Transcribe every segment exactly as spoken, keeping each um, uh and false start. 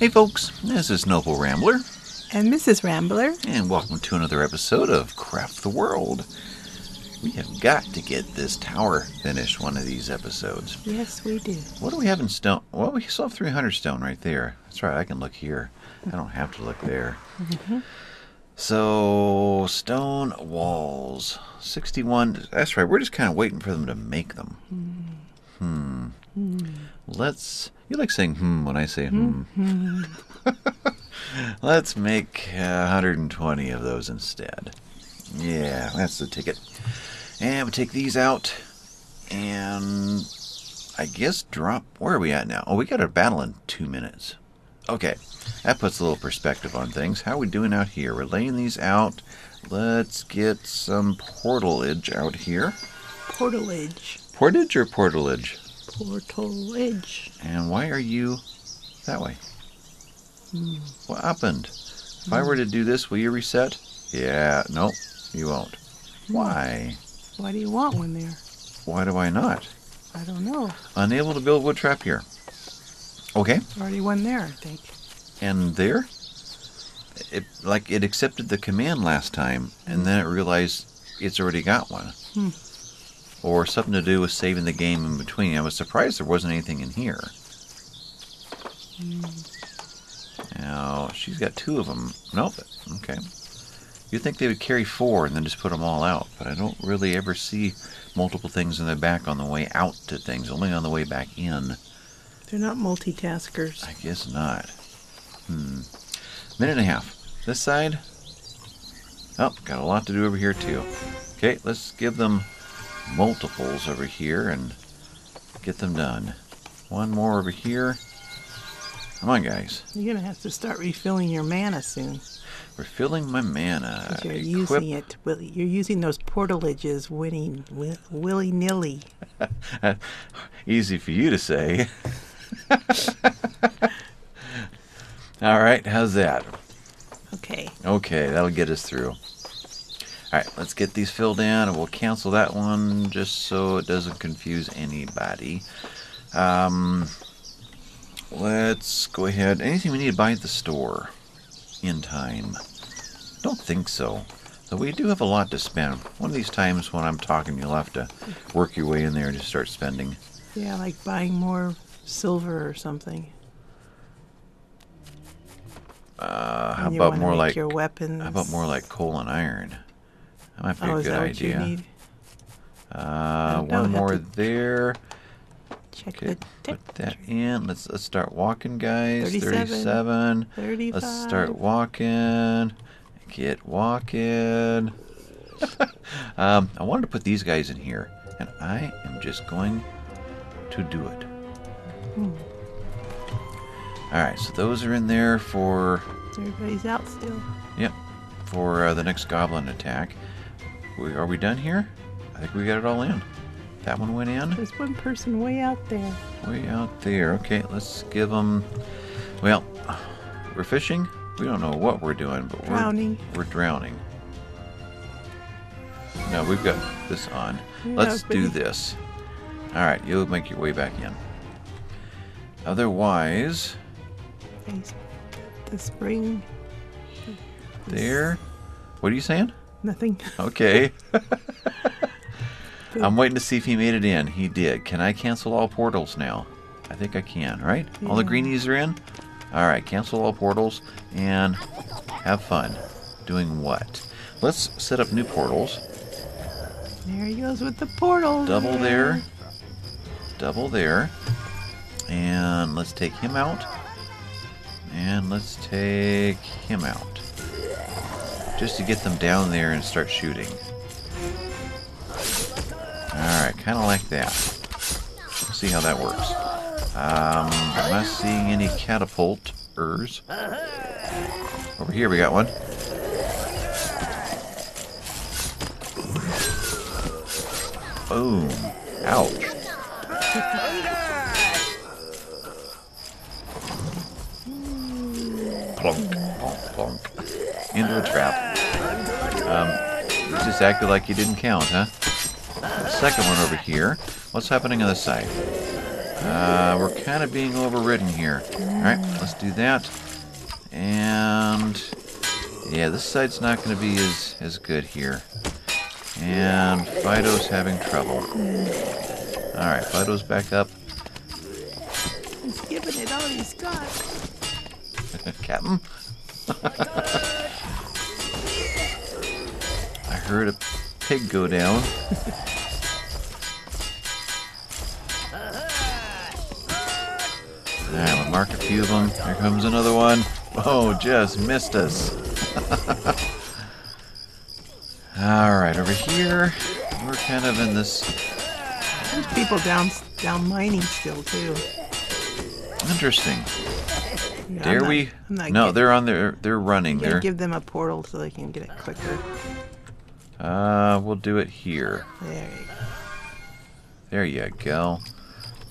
Hey folks, this is Noble Rambler. And Missus Rambler. And welcome to another episode of Craft the World. We have got to get this tower finished one of these episodes. Yes, we do. What do we have in stone? Well, we still have three hundred stone right there. That's right, I can look here. I don't have to look there. Mm-hmm. So, stone walls. sixty-one. That's right, we're just kind of waiting for them to make them. Hmm. Hmm. Hmm. Let's... You like saying hmm when I say hmm. Mm-hmm. Let's make uh, one hundred twenty of those instead. Yeah, that's the ticket. And we take these out. And I guess drop... Where are we at now? Oh, we got a battle in two minutes. Okay, that puts a little perspective on things. How are we doing out here? We're laying these out. Let's get some portalage out here. Portalage. Portage or portalage? Portalage. And why are you that way? Mm. What happened? If mm. I were to do this, will you reset? Yeah, nope, you won't. Mm. Why? Why do you want one there? Why do I not? I don't know. Unable to build wood trap here. Okay. Already one there, I think. And there? It, like, it accepted the command last time, and then it realized it's already got one. Hmm. Or something to do with saving the game in between. I was surprised there wasn't anything in here. Hmm. Now, she's got two of them. Nope. Okay. You'd think they would carry four and then just put them all out, but I don't really ever see multiple things in the back on the way out to things, only on the way back in. They're not multitaskers. I guess not. Hmm. Minute and a half. This side. Oh, got a lot to do over here too. Okay, let's give them multiples over here and get them done. One more over here. Come on, guys. You're going to have to start refilling your mana soon. Refilling my mana. You're Equip. using it. You're using those portalages winning, willy-nilly. Easy for you to say. All right, how's that? Okay. Okay, that'll get us through. All right, let's get these filled in, and we'll cancel that one just so it doesn't confuse anybody. Um, let's go ahead. Anything we need to buy at the store in time? Don't think so. So we do have a lot to spend. One of these times when I'm talking, you'll have to work your way in there and just start spending. Yeah, like buying more silver or something. Uh, how about more like your weapons? How about more like coal and iron? That might be oh, a good idea. What you need? Uh, one more there. Check okay, the put that in. Let's let's start walking, guys. Thirty-seven. Thirty-five. Let's start walking. Get walking. um, I wanted to put these guys in here, and I am just going to do it. Hmm. Alright, so those are in there for... Everybody's out still. Yep, for uh, the next goblin attack. We, are we done here? I think we got it all in. That one went in. There's one person way out there. Way out there. Okay, let's give them... Well, we're fishing. We don't know what we're doing, but we're drowning. We're drowning. No, we've got this on. Yeah, let's do this. Alright, you'll make your way back in. Otherwise... The spring. There. What are you saying? Nothing. Okay. I'm waiting to see if he made it in. He did. Can I cancel all portals now? I think I can, right? Yeah. All the greenies are in? Alright, cancel all portals and have fun. Doing what? Let's set up new portals. There he goes with the portals. Double there. Double there. And let's take him out. And let's take him out. Just to get them down there and start shooting. Alright, kind of like that. Let's see how that works. Um, I'm not seeing any catapult-ers. Over here we got one. Boom. Ouch. Plonk, plonk, plonk. Into a trap. Um, you just acted like you didn't count, huh? The second one over here. What's happening on this side? Uh, we're kind of being overridden here. Alright, let's do that. And yeah, this side's not going to be as, as good here. And Fido's having trouble. Alright, Fido's back up. He's giving it all he's got. Captain? I heard a pig go down. Alright, we'll mark a few of them. Here comes another one. Oh, just missed us. Alright, over here, we're kind of in this... There's people down down mining still, too. Interesting. Yeah, Dare I'm not, we? I'm not no, they're on their... They're running. They're... Give them a portal so they can get it quicker. Uh, we'll do it here. There you go. There you go.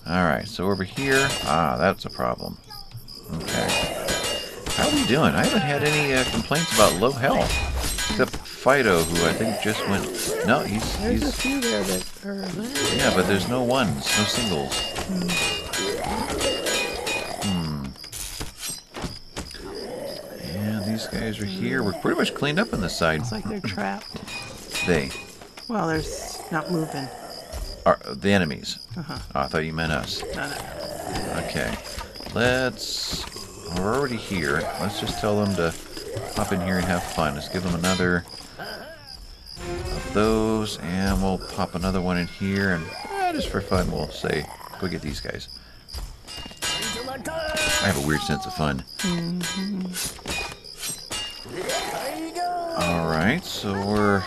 Alright, so over here... Ah, that's a problem. Okay. How are we doing? I haven't had any uh, complaints about low health. Except Fido, who I think just went... No, he's... There's he's, a few there that are... Yeah, but there's no ones, no singles. Hmm. hmm. Yeah, these guys are here. We're pretty much cleaned up on the side. It's like they're trapped. They. Well, they're not moving. Are the enemies? Uh-huh. Oh, I thought you meant us. No, no. Okay. Let's... We're already here. Let's just tell them to pop in here and have fun. Let's give them another of those, and we'll pop another one in here, and eh, just for fun, we'll say, go get these guys. I have a weird sense of fun. Mm-hmm. Alright, so we're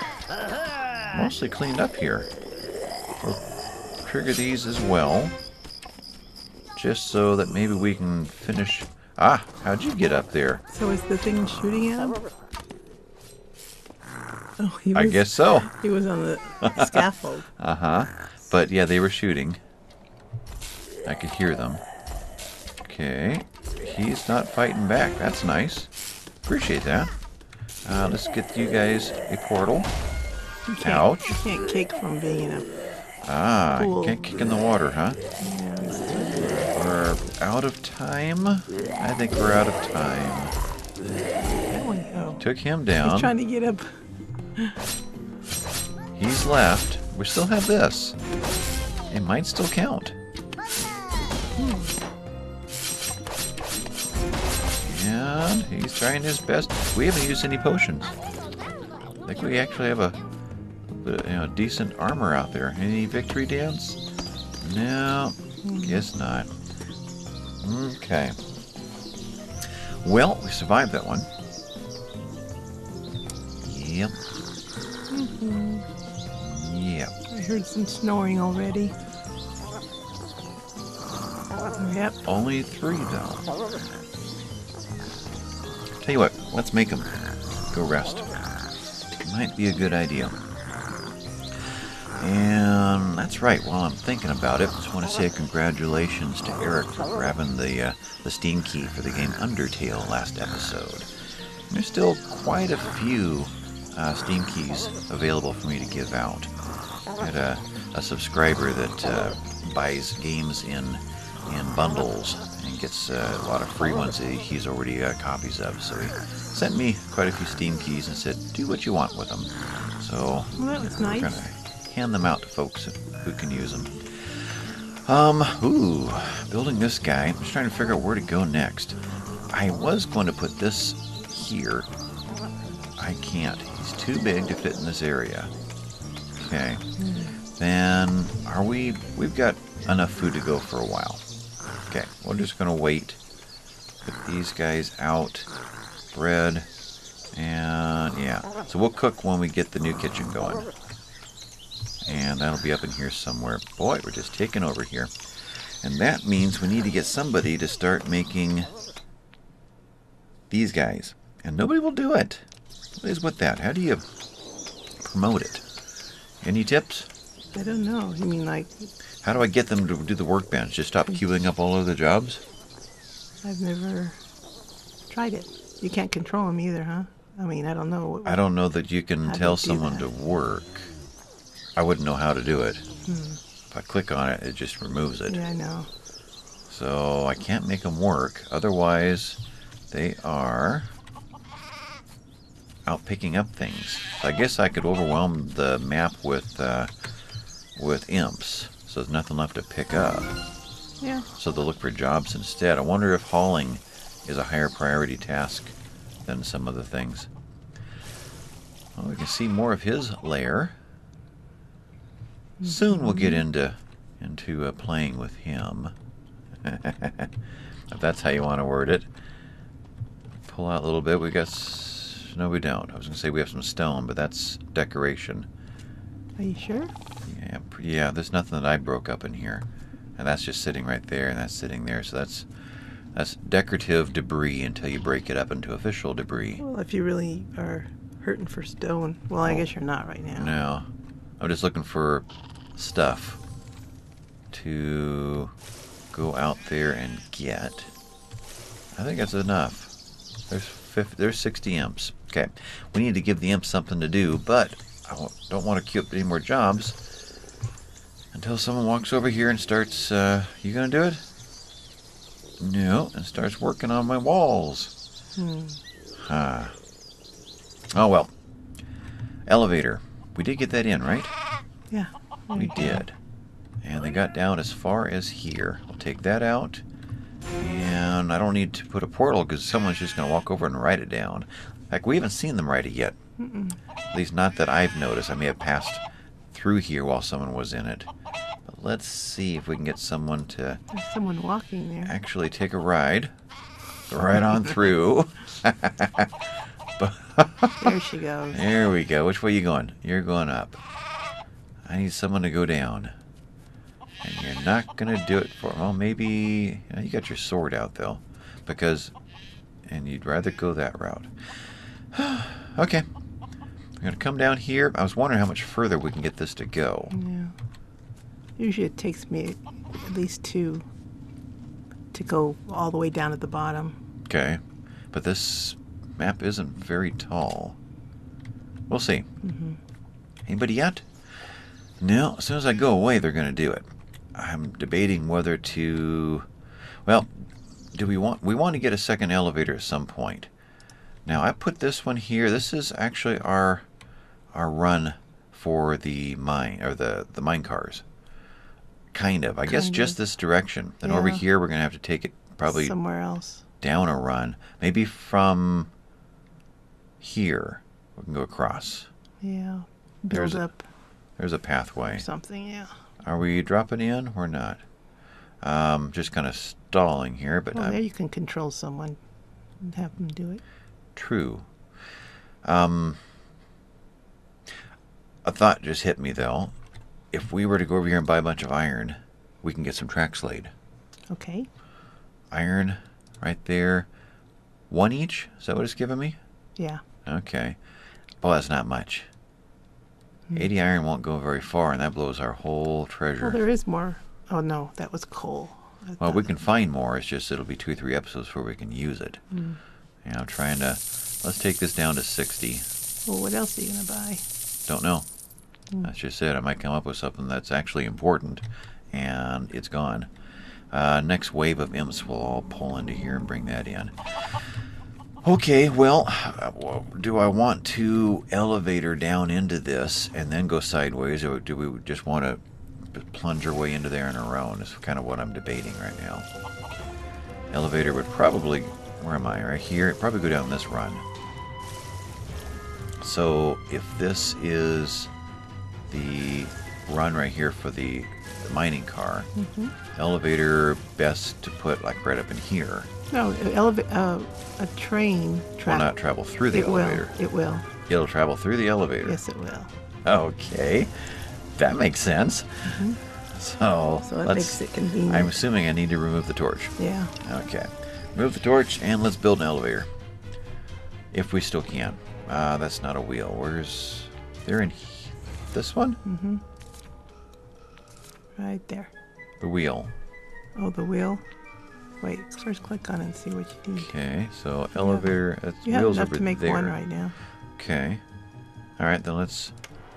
mostly cleaned up here. We'll trigger these as well, just so that maybe we can finish... Ah, how'd you get up there? So is the thing shooting at him? Oh, he was, I guess so. He was on the scaffold. Uh-huh. But yeah, they were shooting. I could hear them. Okay. He's not fighting back. That's nice. Appreciate that. Uh, let's get you guys a portal. You can't, Ouch. You can't kick from being in a Ah, pool. You can't kick in the water, huh? We're out of time. I think we're out of time. There we go. Took him down. He's trying to get up. He's left. We still have this. It might still count. Hmm. And he's trying his best. We haven't used any potions. I think we actually have a, you know, decent armor out there. Any victory dance? No, guess not. Okay. Well, we survived that one. Yep. Mm-hmm. Yep. I heard some snoring already. Yep. Only three, though. Tell you what, let's make them go rest. Might be a good idea. And that's right, while I'm thinking about it, I just want to say congratulations to Eric for grabbing the, uh, the Steam key for the game Undertale last episode. And there's still quite a few uh, Steam keys available for me to give out. I had a, a subscriber that uh, buys games in, in bundles and gets uh, a lot of free ones that he's already got copies of, so he sent me quite a few Steam keys and said, do what you want with them. So, well, that was nice. Gonna, hand them out to folks who can use them. Um, ooh, building this guy. I'm just trying to figure out where to go next. I was going to put this here. I can't. He's too big to fit in this area. Okay. Then, are we... We've got enough food to go for a while. Okay, we're just going to wait. Put these guys out. Bread. And, yeah. So we'll cook when we get the new kitchen going. And that'll be up in here somewhere. Boy, we're just taking over here. And that means we need to get somebody to start making these guys. And nobody will do it. What is with that? How do you promote it? Any tips? I don't know. I mean, like... How do I get them to do the workbench? Just stop queuing up all of the jobs? I've never tried it. You can't control them either, huh? I mean, I don't know. I don't know that you can tell someone to work. I wouldn't know how to do it. Hmm. If I click on it, it just removes it. Yeah, I know. So I can't make them work. Otherwise, they are out picking up things. So I guess I could overwhelm the map with uh, with imps. So there's nothing left to pick up. Yeah. So they'll look for jobs instead. I wonder if hauling is a higher priority task than some other things. Well, we can see more of his lair. Soon we'll get into into uh, playing with him. If that's how you want to word it. Pull out a little bit. We got s no, we don't. I was going to say we have some stone, but that's decoration. Are you sure? Yeah, yeah. There's nothing that I broke up in here, and that's just sitting right there, and that's sitting there. So that's that's decorative debris until you break it up into official debris. Well, if you really are hurting for stone, well, I oh, guess you're not right now. No, I'm just looking for stuff to go out there and get. I think that's enough. There's fifty, there's sixty imps. Okay, we need to give the imps something to do, but I don't want to queue up any more jobs until someone walks over here and starts. Uh, you gonna do it? No, and starts working on my walls. Hmm. Huh. Oh well. Elevator. We did get that in, right? Yeah. We did. And they got down as far as here. I'll take that out. And I don't need to put a portal because someone's just going to walk over and write it down. In fact, we haven't seen them write it yet. Mm-mm. At least not that I've noticed. I may have passed through here while someone was in it. But let's see if we can get someone to... There's someone walking there. Actually take a ride. Right on through. There she goes. There we go. Which way are you going? You're going up. I need someone to go down. And you're not going to do it for... Well, maybe... You got your sword out, though. Because... And you'd rather go that route. Okay. We're going to come down here. I was wondering how much further we can get this to go. Yeah. Usually it takes me at least two to go all the way down at the bottom. Okay. But this... map isn't very tall. We'll see. Mm-hmm. Anybody yet? No. As soon as I go away, they're going to do it. I'm debating whether to... Well, do we want... We want to get a second elevator at some point. Now, I put this one here. This is actually our our run for the mine, or the, the mine cars. Kind of. I kind guess of. Just this direction. Then yeah. Over here, we're going to have to take it probably... somewhere else. Down a run. Maybe from... here we can go across. Yeah, build there's up. A, there's a pathway. Or something, yeah. Are we dropping in or not? Um, just kind of stalling here, but well, I'm, there you can control someone and have them do it. True. Um, a thought just hit me though. If we were to go over here and buy a bunch of iron, we can get some tracks laid. Okay. Iron, right there. One each. Is that what it's giving me? Yeah. Okay. Well, that's not much. Mm-hmm. eighty iron won't go very far, and that blows our whole treasure. Well, there is more. Oh, no. That was coal. I well, we can find more. It's just it'll be two or three episodes before we can use it. Mm. You know, I'm trying to... Let's take this down to sixty. Well, what else are you going to buy? Don't know. Mm. That's just it. I might come up with something that's actually important, and it's gone. Uh, next wave of imps will all pull into here and bring that in. Okay, well, do I want to elevator down into this and then go sideways, or do we just want to plunge our way into there on our own? Is kind of what I'm debating right now. Elevator would probably, where am I, right here? It'd probably go down this run. So if this is the run right here for the, the mining car, mm-hmm. Elevator best to put like right up in here. No, eleva uh, a train will not travel through the it elevator. Will. It will. It'll travel through the elevator. Yes, it will. Okay. That makes sense. Mm-hmm. So, so it let's, makes it convenient. I'm assuming I need to remove the torch. Yeah. Okay. Remove the torch, and let's build an elevator. If we still can. Uh, that's not a wheel. Where's... They're in this one? Mm-hmm. Right there. The wheel. Oh, the wheel? Wait, first click on it and see what you need. Okay, so elevator, yeah. That's you wheels over there. You have enough to make there. One right now. Okay. All right, then let's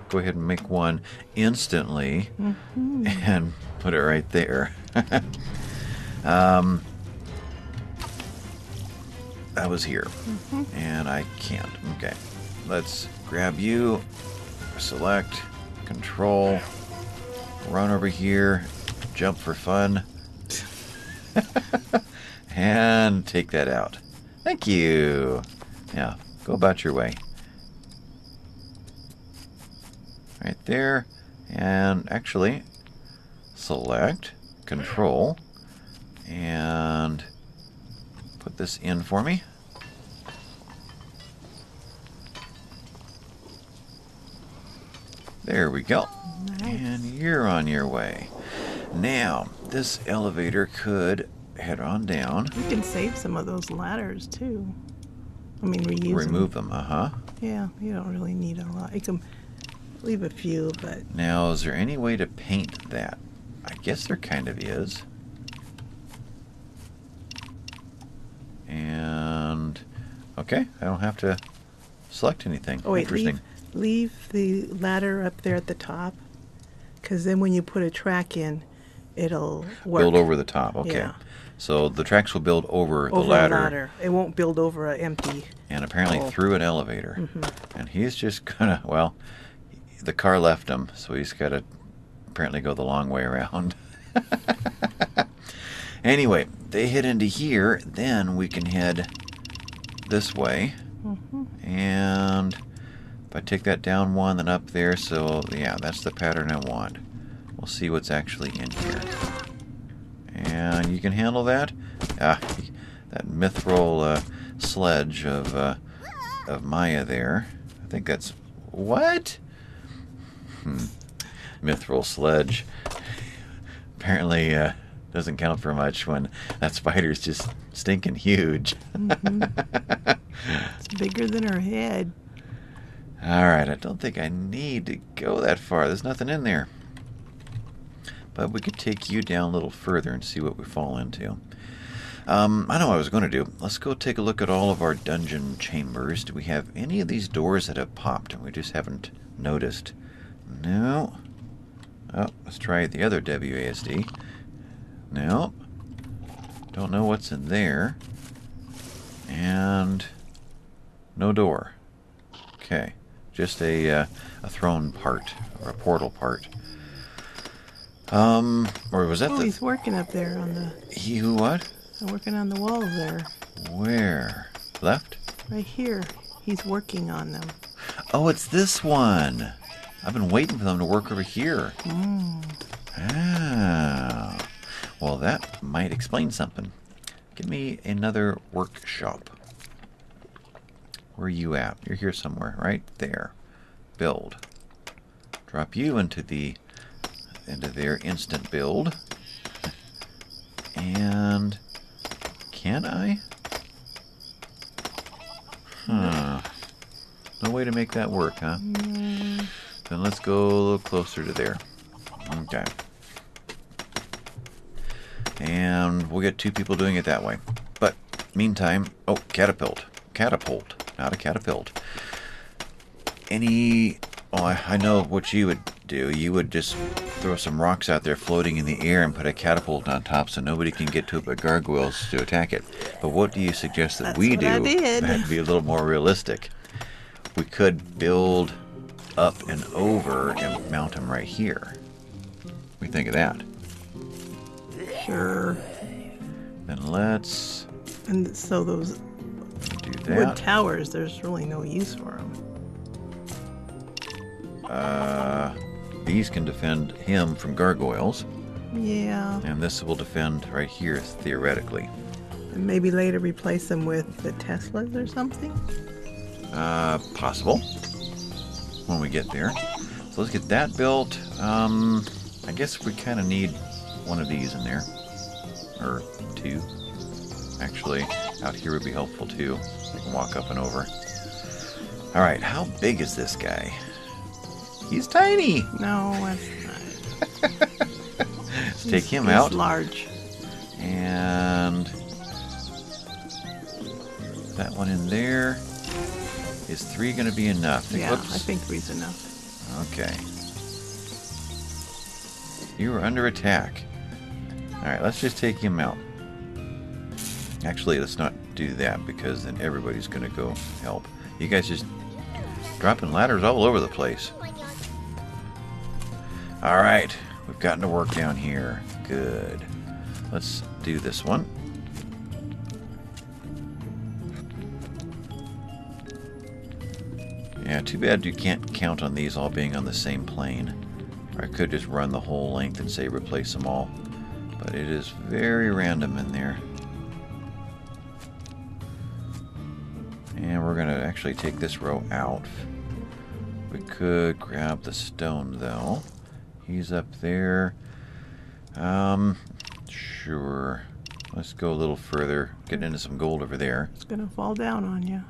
go ahead and make one instantly mm-hmm. and put it right there. Um, that was here. Mm-hmm. And I can't. Okay. Let's grab you. Select. Control. Run over here. Jump for fun. And take that out. Thank you. Now, go about your way. Right there. And actually, select, control, and put this in for me. There we go. Nice. And you're on your way. Now, this elevator could head on down. We can save some of those ladders, too. I mean, reuse Remove them, them uh-huh. Yeah, you don't really need a lot. You can leave a few, but... Now, is there any way to paint that? I guess there kind of is. And... Okay, I don't have to select anything. Oh, wait, interesting. Leave, leave the ladder up there at the top, because then when you put a track in, it'll work. Build over the top, okay. Yeah. So the tracks will build over, over the ladder. ladder. It won't build over an empty... And apparently hole. Through an elevator. Mm-hmm. And he's just gonna, well, the car left him, so he's gotta apparently go the long way around. Anyway, they head into here, then we can head this way. Mm-hmm. And if I take that down one and up there, so yeah, that's the pattern I want. We'll see what's actually in here. And you can handle that? Ah, that mithril uh, sledge of, uh, of Maya there. I think that's... What? Hmm. Mithril sledge. Apparently uh, doesn't count for much when that spider's just stinking huge. Mm-hmm. It's bigger than her head. Alright, I don't think I need to go that far. There's nothing in there. But we could take you down a little further and see what we fall into. Um, I know what I was going to do. Let's go take a look at all of our dungeon chambers. Do we have any of these doors that have popped and we just haven't noticed? No. Oh, let's try the other W A S D. No. Don't know what's in there. And no door. Okay. Just a, uh, a throne part or a portal part. Um, or was that oh, the... he's working up there on the... He who what? Working on the wall there. Where? Left? Right here. He's working on them. Oh, it's this one. I've been waiting for them to work over here. Mm. Ah. Well, that might explain something. Give me another workshop. Where are you at? You're here somewhere. Right there. Build. Drop you into the... into their instant build. And can I? Huh. No way to make that work, huh? Mm. Then let's go a little closer to there. Okay. And we'll get two people doing it that way. But meantime, oh, catapult. Catapult. Not a catapult. Any... Oh, I, I know what you would do. You would just throw some rocks out there floating in the air and put a catapult on top so nobody can get to it but gargoyles to attack it. But what do you suggest that That's we do? That'd be a little more realistic. We could build up and over and mount them right here. What do you think of that? Sure. Then let's... And so those do that. Wood towers, there's really no use for them. Uh, these can defend him from gargoyles. Yeah. And this will defend right here, theoretically. And maybe later replace them with the Teslas or something? Uh, possible. When we get there. So let's get that built. Um, I guess we kind of need one of these in there. Or two. Actually, out here would be helpful too. We can walk up and over. Alright, how big is this guy? He's tiny. No, that's not. Let's he's, take him he's out. He's large. And that one in there. Is three going to be enough? Yeah, Oops. I think three's enough. Okay. You are under attack. All right, let's just take him out. Actually, let's not do that, because then everybody's going to go help. You guys just dropping ladders all over the place. Alright, we've gotten to work down here. Good. Let's do this one. Yeah, too bad you can't count on these all being on the same plane. Or I could just run the whole length and say replace them all. But it is very random in there. And we're going to actually take this row out. We could grab the stone, though. He's up there. Um, sure. Let's go a little further. Getting into some gold over there. It's going to fall down on you.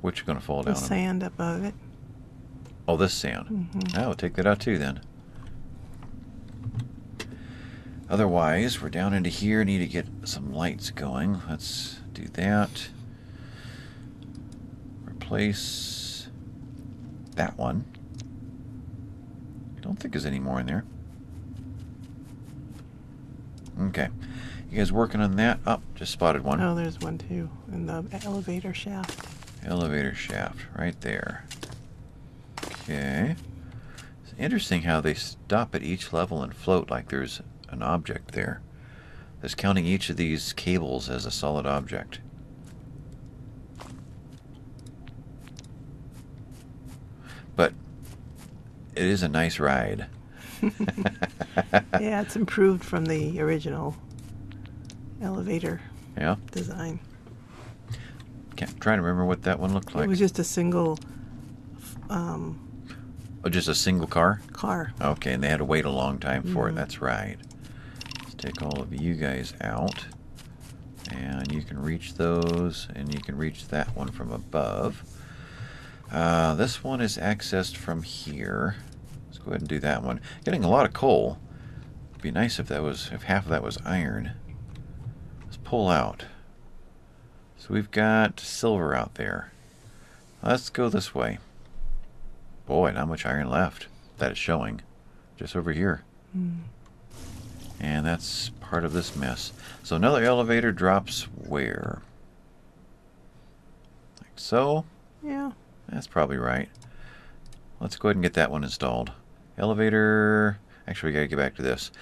What's going to fall down on? The sand above it. Oh, this sand. Mm-hmm. Oh, we'll take that out, too, then. Otherwise, we're down into here. Need to get some lights going. Let's do that. Place that one. I don't think there's any more in there. Okay. You guys working on that? Oh, just spotted one. Oh, there's one too. In the elevator shaft. Elevator shaft. Right there. Okay. It's interesting how they stop at each level and float like there's an object there. That's counting each of these cables as a solid object. But it is a nice ride. Yeah, it's improved from the original elevator yeah. design. Can't try to remember what that one looked like. It was just a single... Um, oh, just a single car? Car. Okay, and they had to wait a long time mm-hmm. for it. That's right. Let's take all of you guys out. And you can reach those, and you can reach that one from above. Uh, this one is accessed from here. Let's go ahead and do that one. Getting a lot of coal. It'd be nice if that was if half of that was iron. Let's pull out. So we've got silver out there. Let's go this way. Boy, not much iron left. That is showing. Just over here. Mm. And that's part of this mess. So another elevator drops where? Like so? Yeah. That's probably right. Let's go ahead and get that one installed. Elevator. Actually, we got to get back to this.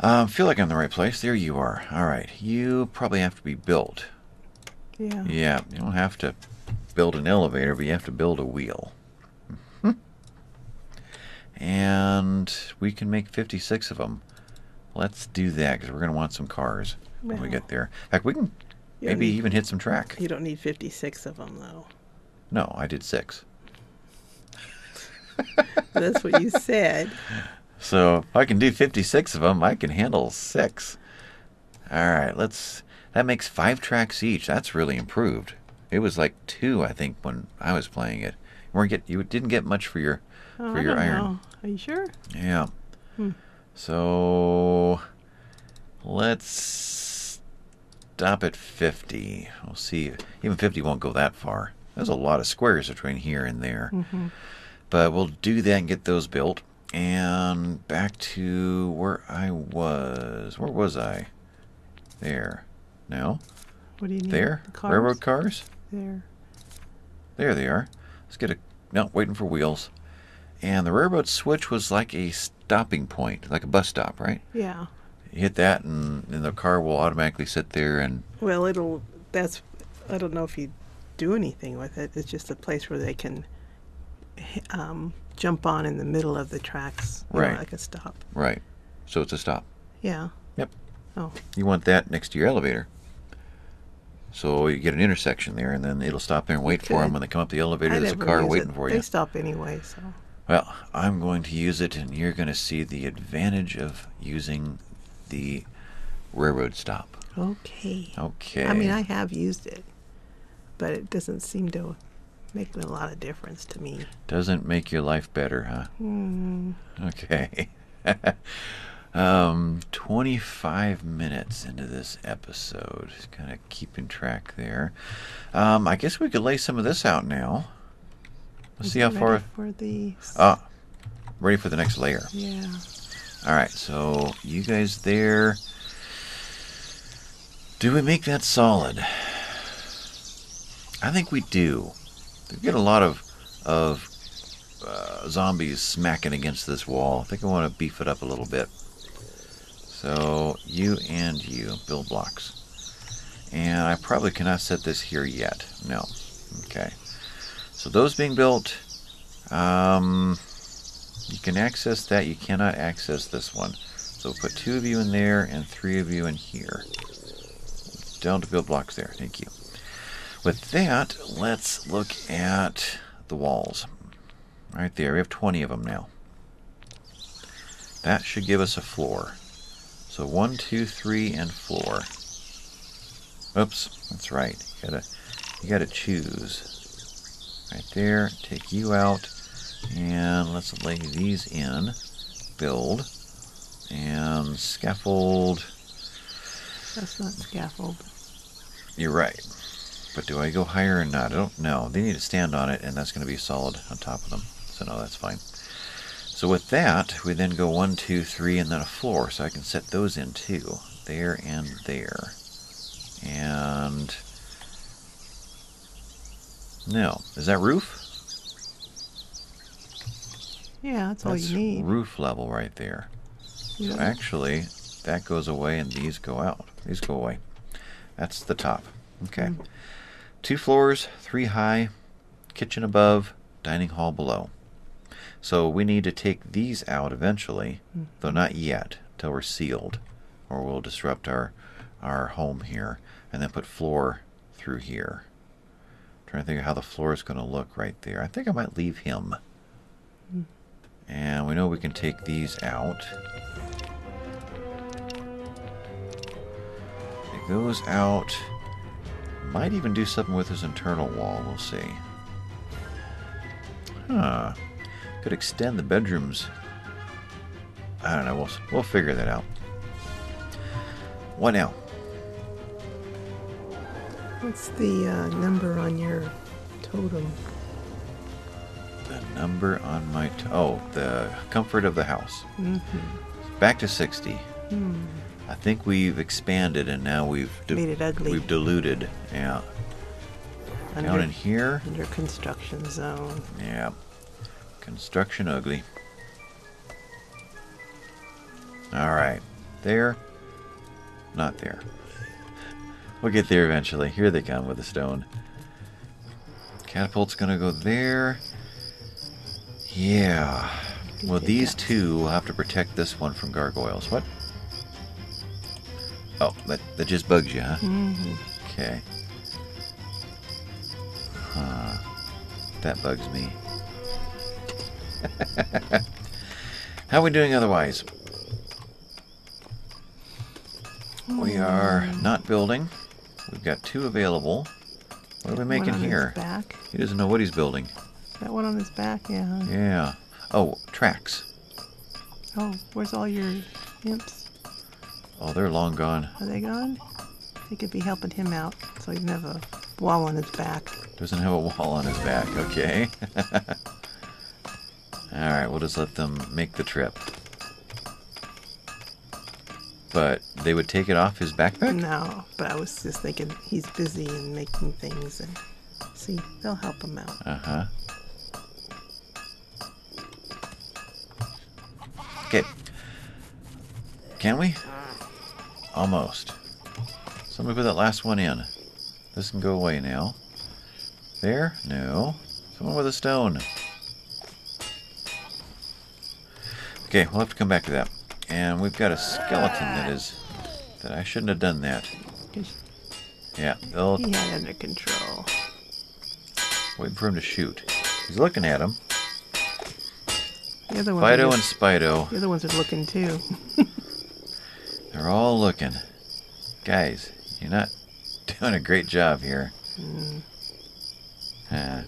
I um, feel like I'm in the right place. There you are. All right. You probably have to be built. Yeah. Yeah. You don't have to build an elevator, but you have to build a wheel. And we can make fifty-six of them. Let's do that, because we're going to want some cars well, when we get there. In fact, we can maybe need, even hit some track. You don't need fifty-six of them, though. No, I did six. That's what you said. So if I can do fifty-six of them, I can handle six. All right, let's. That makes five tracks each. That's really improved. It was like two, I think, when I was playing it. You weren't get you didn't get much for your oh, for I your don't iron. Know. Are you sure? Yeah. Hmm. So let's stop at fifty. We'll see. Even fifty won't go that far. There's a lot of squares between here and there. Mm-hmm. But we'll do that and get those built. And back to where I was. Where was I? There. No. What do you need? There. Cars? Railroad cars? There. There they are. Let's get a... No, waiting for wheels. And the railroad switch was like a stopping point, like a bus stop, right? Yeah. You hit that and, and the car will automatically sit there and... Well, it'll... That's... I don't know if you... do anything with it. It's just a place where they can um, jump on in the middle of the tracks, right? Know, like a stop. Right. So it's a stop. Yeah. Yep. Oh. You want that next to your elevator. So you get an intersection there, and then it'll stop there and wait for them. When they come up the elevator, I there's a car waiting it. for you. They stop anyway, so. Well, I'm going to use it, and you're going to see the advantage of using the railroad stop. Okay. Okay. I mean, I have used it. But it doesn't seem to make a lot of difference to me. Doesn't make your life better, huh? Mm. Okay. um, twenty-five minutes into this episode. Just kind of keeping track there. Um, I guess we could lay some of this out now. Let's Is see how far... For the... Ah, ready for the next layer. Yeah. All right, so you guys there... Do we make that solid? I think we do. We get a lot of of uh, zombies smacking against this wall. I think I want to beef it up a little bit. So you and you build blocks. And I probably cannot set this here yet. No. Okay. So those being built, um, you can access that. You cannot access this one. So we'll put two of you in there and three of you in here. Down to build blocks there. Thank you. With that, let's look at the walls. Right there. We have twenty of them now. That should give us a floor. So one, two, three, and floor. Oops, that's right. You gotta, you gotta choose. Right there, take you out, and let's lay these in. Build, and scaffold. That's not scaffold. You're right. But do I go higher or not? I don't know. They need to stand on it, and that's going to be solid on top of them. So no, that's fine. So with that, we then go one, two, three, and then a floor. So I can set those in too. There and there. And no, is that roof? Yeah, that's, that's all you need. Roof level right there. Yep. So actually, that goes away, and these go out. These go away. That's the top. Okay. Mm. Two floors, three high, kitchen above, dining hall below. So we need to take these out eventually, mm. though not yet, till we're sealed, or we'll disrupt our our home here, and then put floor through here. I'm trying to think of how the floor is going to look right there. I think I might leave him. Mm. And we know we can take these out. Take those out. Might even do something with his internal wall. We'll see. Huh. Could extend the bedrooms. I don't know. We'll, we'll figure that out. What now? What's the uh, number on your totem? The number on my to oh, the comfort of the house. Mm-hmm. Back to sixty. Mm. I think we've expanded, and now we've made it ugly. We've diluted. Yeah. Under, down in here. Under construction zone. Yeah. Construction ugly. All right. There. Not there. We'll get there eventually. Here they come with a stone. Catapult's gonna go there. Yeah. Well, these two will have to protect this one from gargoyles. What? Oh, that, that just bugs you, huh? Mm-hmm. Okay. Huh. That bugs me. How are we doing otherwise? We are not building. We've got two available. What are we making here? Back. He doesn't know what he's building. That one on his back, yeah. Yeah. Oh, tracks. Oh, where's all your imps? Oh, they're long gone. Are they gone? They could be helping him out so he doesn't have a wall on his back. Doesn't have a wall on his back, okay. Alright, we'll just let them make the trip. But they would take it off his backpack? No, but I was just thinking he's busy and making things, and see, they'll help him out. Uh-huh. Okay. Can we? Almost. Somebody put that last one in. This can go away now. There? No. Someone with a stone. Okay, we'll have to come back to that. And we've got a skeleton that is... that I shouldn't have done that. Yeah, they'll... He had under control. Waiting for him to shoot. He's looking at him. The other ones Fido and Spido. The other ones are looking too. They're all looking. Guys, you're not doing a great job here. Mm. Huh.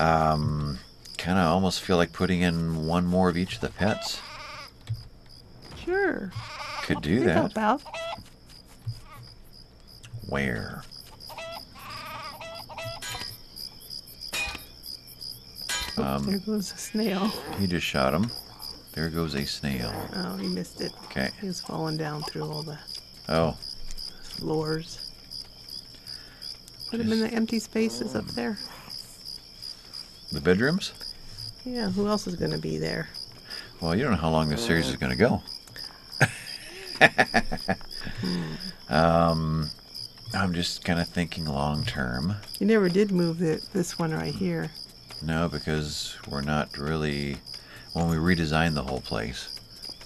Um, kind of almost feel like putting in one more of each of the pets. Sure. Could do that. About. Where? Oh, um, there goes a snail. He just shot him. There goes a snail. Oh, he missed it. Okay. He was falling down through all the. Oh. floors. Put them in the empty spaces up there. The bedrooms? Yeah, who else is going to be there? Well, you don't know how long this series is going to go. um, I'm just kind of thinking long term. You never did move the, this one right here. No, because we're not really... When we redesign the whole place,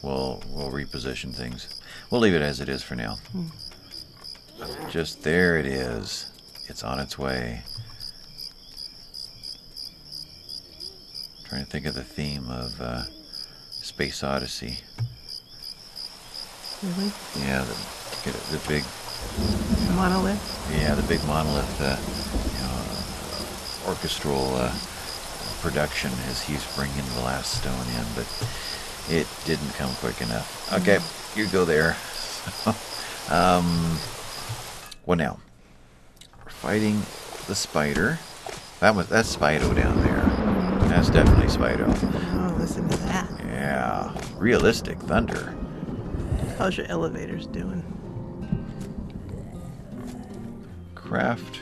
we'll, we'll reposition things. We'll leave it as it is for now. Hmm. Just there it is. It's on its way. I'm trying to think of the theme of uh, Space Odyssey. Really? Yeah, the, the big the monolith. Yeah, the big monolith uh, you know, orchestral uh, production as he's bringing the last stone in, but it didn't come quick enough. Okay, mm-hmm. You go there. um, well, now. Fighting the spider. That was that's Spido down there. That's definitely Spido. Oh, listen to that. Yeah. Realistic thunder. How's your elevators doing? Craft.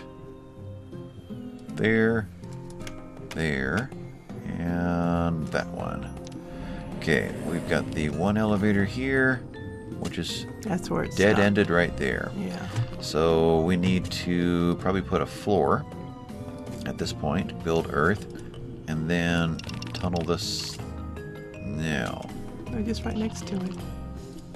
There. There. And that one. Okay, we've got the one elevator here, which is that's where it's dead-ended right there. Yeah. So we need to probably put a floor at this point, build earth, and then tunnel this now. Or just right next to it.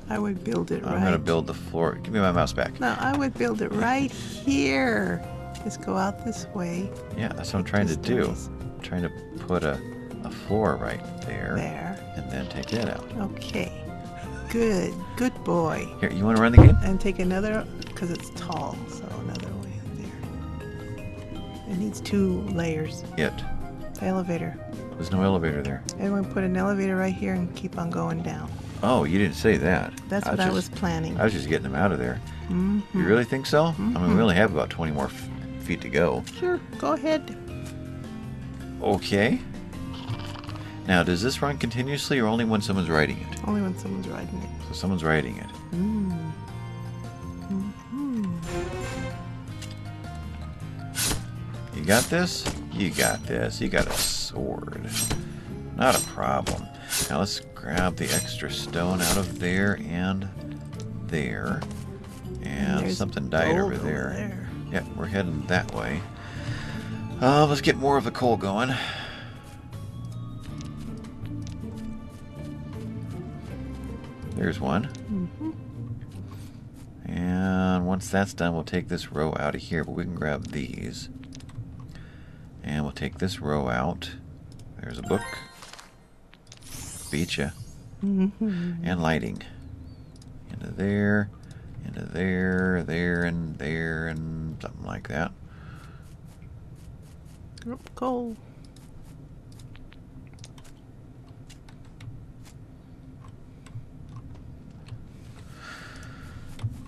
I would build it I'm right... I'm going to build the floor. Give me my mouse back. No, I would build it right here. Just go out this way. Yeah, that's what I'm trying to do. Days. I'm trying to put a, a floor right there. There. And then take that out. Okay. Good. Good boy. Here, you want to run the game? And take another... Because it's tall, so another way in there. It needs two layers. It. The elevator. There's no elevator there. Everyone put an elevator right here and keep on going down. Oh, you didn't say that. That's I what just, I was planning. I was just getting them out of there. Mm-hmm. You really think so? Mm-hmm. I mean, we only have about twenty more f feet to go. Sure, go ahead. Okay. Now, does this run continuously or only when someone's riding it? Only when someone's riding it. So someone's riding it. Mm. You got this? You got this. You got a sword. Not a problem. Now let's grab the extra stone out of there and there. And there's something died over there. there. Yeah, we're heading that way. Uh, let's get more of the coal going. There's one. Mm-hmm. And once that's done, we'll take this row out of here, but we can grab these. And we'll take this row out. There's a book. Beat ya. And lighting. Into there, into there, there, and there, and something like that. Cool.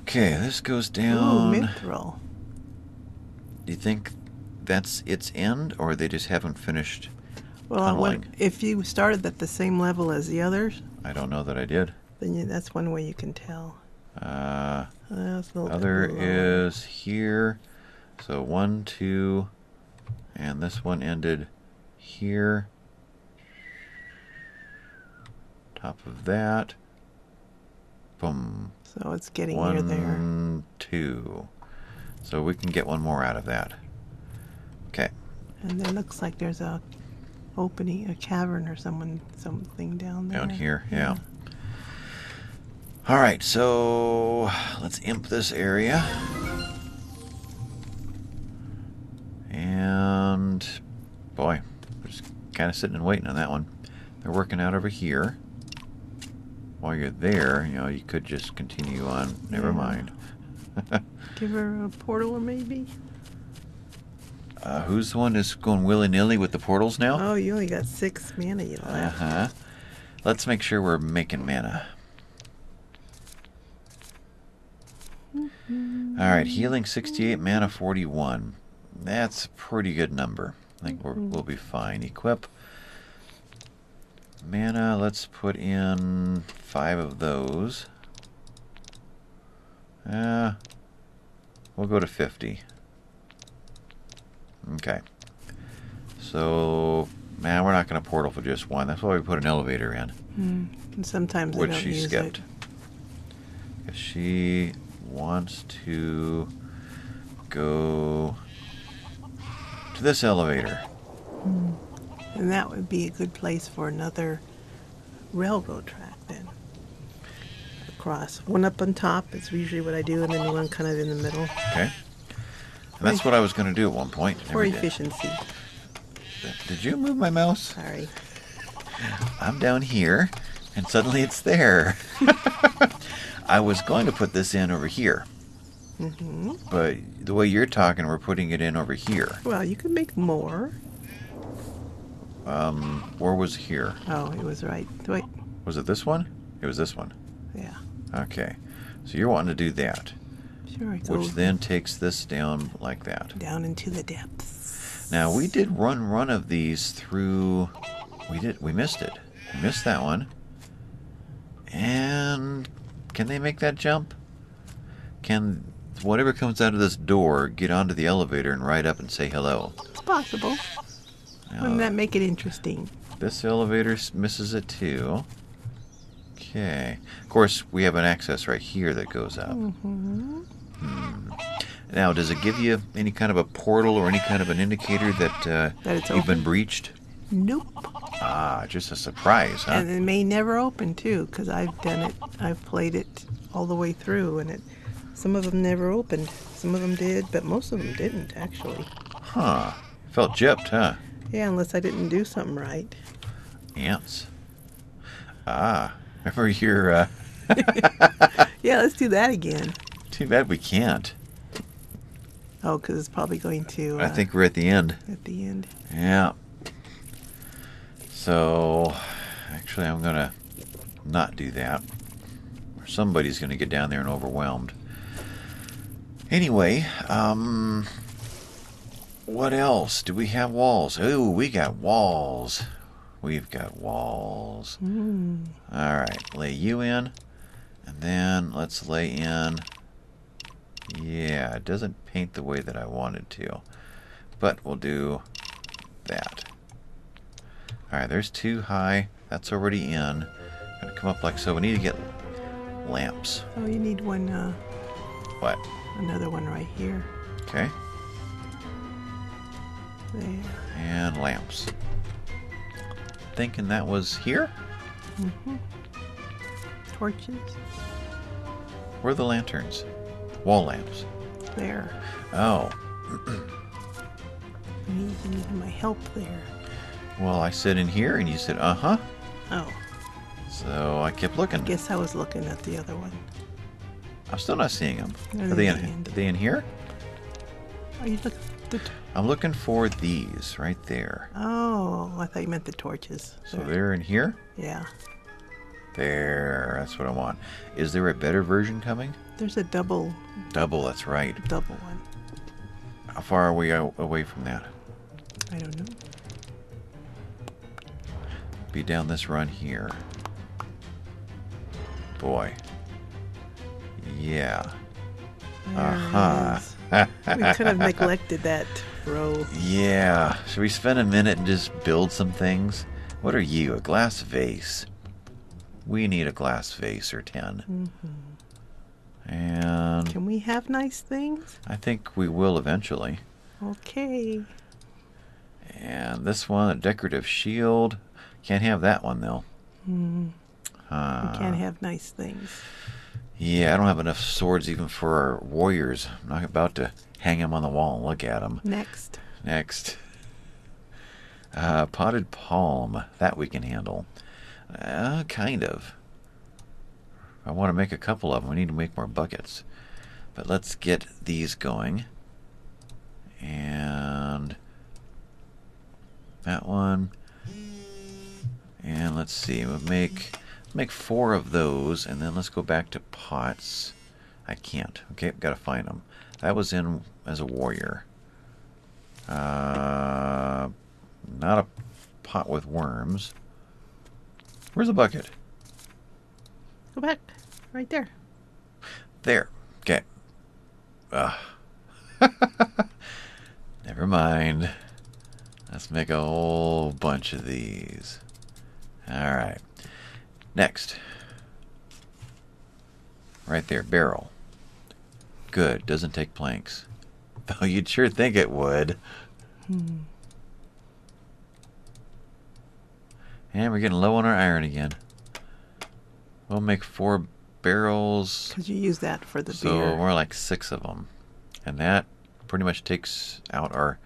Okay, this goes down. Ooh, mithril. Do you think that's its end, or they just haven't finished well, tunneling? Well, if you started at the same level as the others... I don't know that I did. Then you, that's one way you can tell. Uh, uh other is here. So one, two, and this one ended here. Top of that. Boom. So it's getting one, near there. One, two. So we can get one more out of that. Okay. And it looks like there's a opening, a cavern or someone, something down there. Down here, yeah. yeah. All right, so let's imp this area. And boy, we're just kind of sitting and waiting on that one. They're working out over here. While you're there, you know, you could just continue on. Never yeah. mind. Give her a portal, maybe? Uh, who's the one that's going willy-nilly with the portals now? Oh, you only got six mana you left. Uh-huh. Let's make sure we're making mana. Mm-hmm. All right, healing sixty-eight, mana forty-one. That's a pretty good number. I think mm-hmm. we're, we'll be fine. Equip. Mana, let's put in five of those. Uh, We'll go to fifty. Okay. So, man, we're not going to portal for just one. That's why we put an elevator in. Mm. And sometimes they don't use it. Which she skipped. If she wants to go to this elevator. Mm. And that would be a good place for another railroad track then. Across. One up on top is usually what I do, and then one kind of in the middle. Okay. And that's what I was going to do at one point. For efficiency. Did. did you move my mouse? Sorry. I'm down here, and suddenly it's there. I was going to put this in over here. Mm-hmm. But the way you're talking, we're putting it in over here. Well, you could make more. Um, where was here? Oh, it was right. Wait. Was it this one? It was this one. Yeah. Okay. So you're wanting to do that. Sure. Which over. Then takes this down like that. Down into the depths. Now, we did run run of these through... We did. We missed it. We missed that one. And... Can they make that jump? Can whatever comes out of this door get onto the elevator and ride up and say hello? It's possible. Now, wouldn't that make it interesting? This elevator misses it too. Okay. Of course, we have an access right here that goes up. Mm-hmm. Hmm. Now, does it give you any kind of a portal or any kind of an indicator that, uh, that it's you've open? been breached? Nope. Ah, just a surprise, huh? And it may never open, too, because I've done it. I've played it all the way through, and it some of them never opened. Some of them did, but most of them didn't, actually. Huh. Felt gypped, huh? Yeah, unless I didn't do something right. Ants. Ah, remember your... Uh... yeah, let's do that again. Too bad we can't. Oh, because it's probably going to... Uh, I think we're at the end. At the end. Yeah. So, actually I'm going to not do that. Or somebody's going to get down there and overwhelmed. Anyway, um... what else? Do we have walls? Oh, we got walls. We've got walls. Mm. Alright, lay you in. And then let's lay in... Yeah, it doesn't paint the way that I wanted to. But we'll do that. Alright, there's too high. That's already in. I'm going to come up like so. We need to get lamps. Oh, you need one, uh... What? Another one right here. Okay. There. And lamps. Thinking that was here? Mm-hmm. Torches. Where are the lanterns? Wall lamps. There. Oh. I need, I need my help there. Well, I said in here, and you said, uh-huh. Oh. So I kept looking. I guess I was looking at the other one. I'm still not seeing them. Are they in, are they in here? Are you looking... I'm looking for these right there. Oh, I thought you meant the torches. So they're in here? Yeah. There, that's what I want. Is there a better version coming? There's a double. Double, that's right. Double one. How far are we away from that? I don't know. Be down this run here. Boy. Yeah. Uh-huh. We could have neglected that row. Yeah. Should we spend a minute and just build some things? What are you? A glass vase. We need a glass vase or ten. Mm-hmm. And... Can we have nice things? I think we will eventually. Okay. And this one, a decorative shield. Can't have that one, though. Mm. Uh, we can't have nice things. Yeah, I don't have enough swords even for our warriors. I'm not about to hang them on the wall and look at them. Next. Next. Uh, potted palm. That we can handle. Uh, kind of. I want to make a couple of them. We need to make more buckets. But let's get these going. And that one. And let's see. We'll make... Make four of those, and then let's go back to pots. I can't. Okay, I've got to find them. That was in as a warrior. Uh, not a pot with worms. Where's the bucket? Go back. Right there. There. Okay. Uh, Never mind. Let's make a whole bunch of these. Alright. Next. Right there, barrel. Good. Doesn't take planks. Though you'd sure think it would. Hmm. And we're getting low on our iron again. We'll make four barrels. Because you use that for the so beer. So we're like six of them. And that pretty much takes out our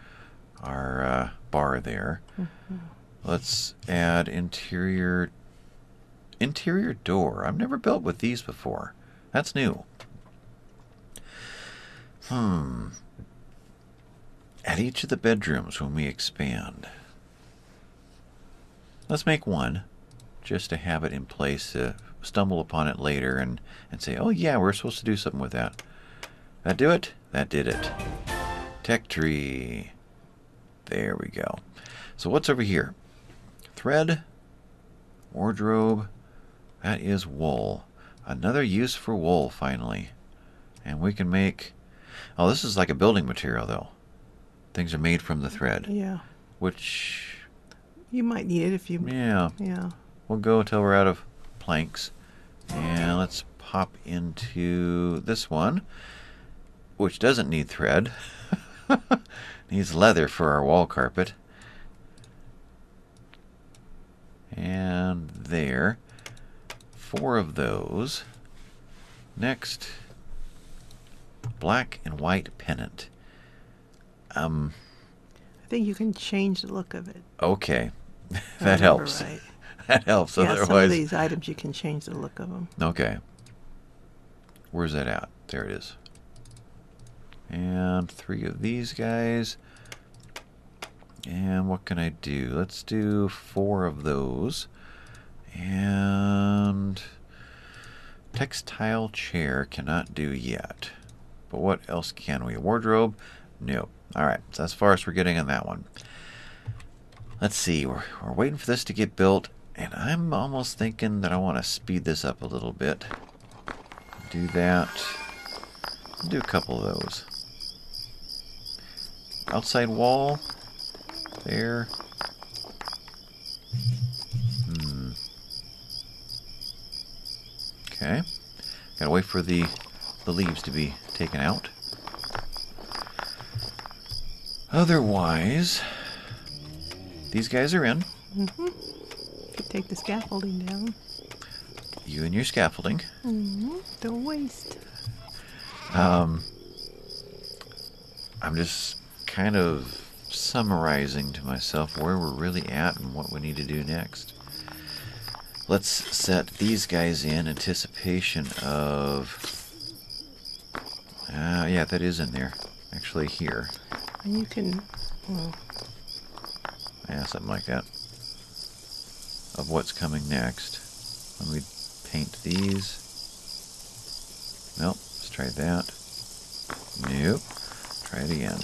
our uh, bar there. Mm-hmm. Let's add interior interior door. I've never built with these before. That's new. Hmm. At each of the bedrooms when we expand. Let's make one just to have it in place, uh, stumble upon it later and, and say, oh yeah, we're supposed to do something with that. That do it? That did it. Tech tree. There we go. So what's over here? Thread, wardrobe, that is wool. Another use for wool, finally. And we can make... Oh, this is like a building material, though. Things are made from the thread. Yeah. Which... You might need it if you... Yeah. Yeah. We'll go until we're out of planks. And let's pop into this one, which doesn't need thread. Needs leather for our wall carpet. And there. Four of those. Next. Black and white pennant. Um, I think you can change the look of it. Okay. that, helps. Right. that helps. That yeah, helps. Some of these items you can change the look of them. Okay. Where's that at? There it is. And three of these guys. And what can I do? Let's do four of those. And textile chair cannot do yet. But what else can we? Wardrobe? No. Alright, so as far as we're getting on that one. Let's see, we're, we're waiting for this to get built. And I'm almost thinking that I want to speed this up a little bit. Do that. Do a couple of those. Outside wall. There. Hmm. Okay. Gotta wait for the, the leaves to be taken out. Otherwise, these guys are in. Mm-hmm. Could take the scaffolding down. You and your scaffolding. Mm-hmm. Don't waste. Um, I'm just kind of summarizing to myself where we're really at and what we need to do next. Let's set these guys in anticipation of... Ah, uh, yeah, that is in there. Actually, here. And you can... Well, yeah, something like that. Of what's coming next. When we paint these... Nope. Let's try that. Nope. Try it again.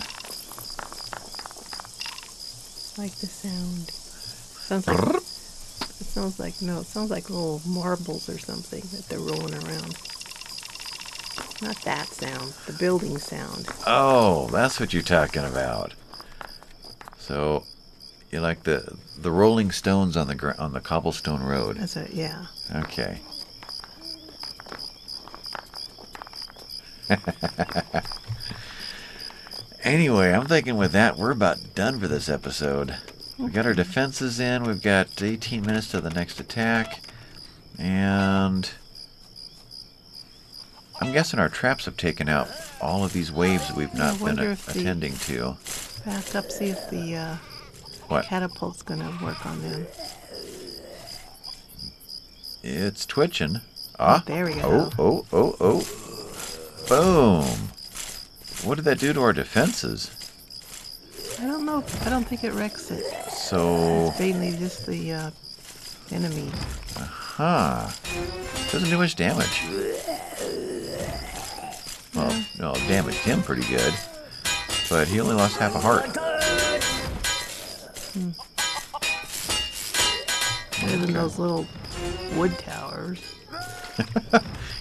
Like the sound. Sounds like, it sounds like no, it sounds like little marbles or something that they're rolling around. Not that sound. The building sound. Oh, that's what you're talking about. So, you like the the rolling stones on the gr on the cobblestone road. That's it. Yeah. Okay. Anyway, I'm thinking with that, we're about done for this episode. We got our defenses in. We've got eighteen minutes to the next attack. And I'm guessing our traps have taken out all of these waves we've not been attending to. Back up, see if the uh, what? catapult's going to work on them. It's twitching. Ah, there we go. Oh, oh, oh, oh. Boom! What did that do to our defenses? I don't know. I don't think it wrecks it. So... It's mainly just the uh, enemy. Uh-huh. Doesn't do much damage. Well, yeah. No, damaged him pretty good. But he only lost half a heart. Hmm. Better than those little wood towers.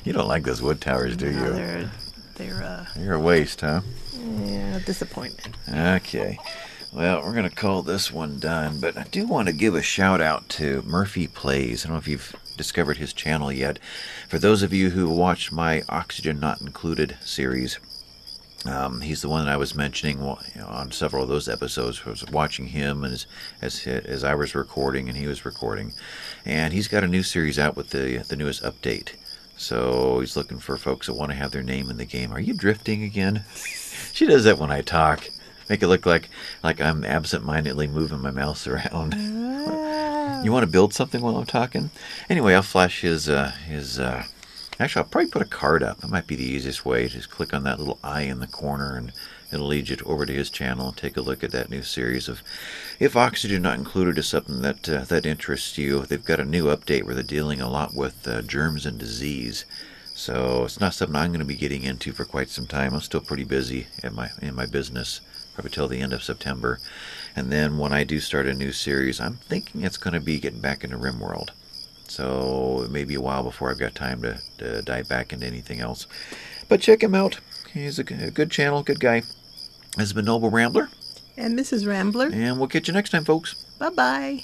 You don't like those wood towers, do no, you? They're, they're, uh, they're a waste, huh? Yeah. a disappointment. Okay. Well, we're going to call this one done, but I do want to give a shout out to Murphy Plays. I don't know if you've discovered his channel yet. For those of you who watched my Oxygen Not Included series, um, he's the one that I was mentioning on several of those episodes. I was watching him as, as, as I was recording and he was recording. And he's got a new series out with the, the newest update. So he's looking for folks that want to have their name in the game. Are you drifting again? She does that when I talk. Make it look like like I'm absentmindedly moving my mouse around. Wow. You want to build something while I'm talking? Anyway, I'll flash his... Uh, his uh, actually, I'll probably put a card up. That might be the easiest way. Just click on that little eye in the corner, and it'll lead you to, over to his channel and take a look at that new series of... If Oxygen Not Included is something that, uh, that interests you, they've got a new update where they're dealing a lot with uh, germs and disease. So it's not something I'm going to be getting into for quite some time. I'm still pretty busy at my in my business. Probably till the end of September, and then when I do start a new series, I'm thinking it's going to be getting back into Rimworld. So it may be a while before I've got time to, to dive back into anything else. But check him out; he's a, a good channel, good guy. This has been Noble Rambler and Missus Rambler, and we'll catch you next time, folks. Bye bye.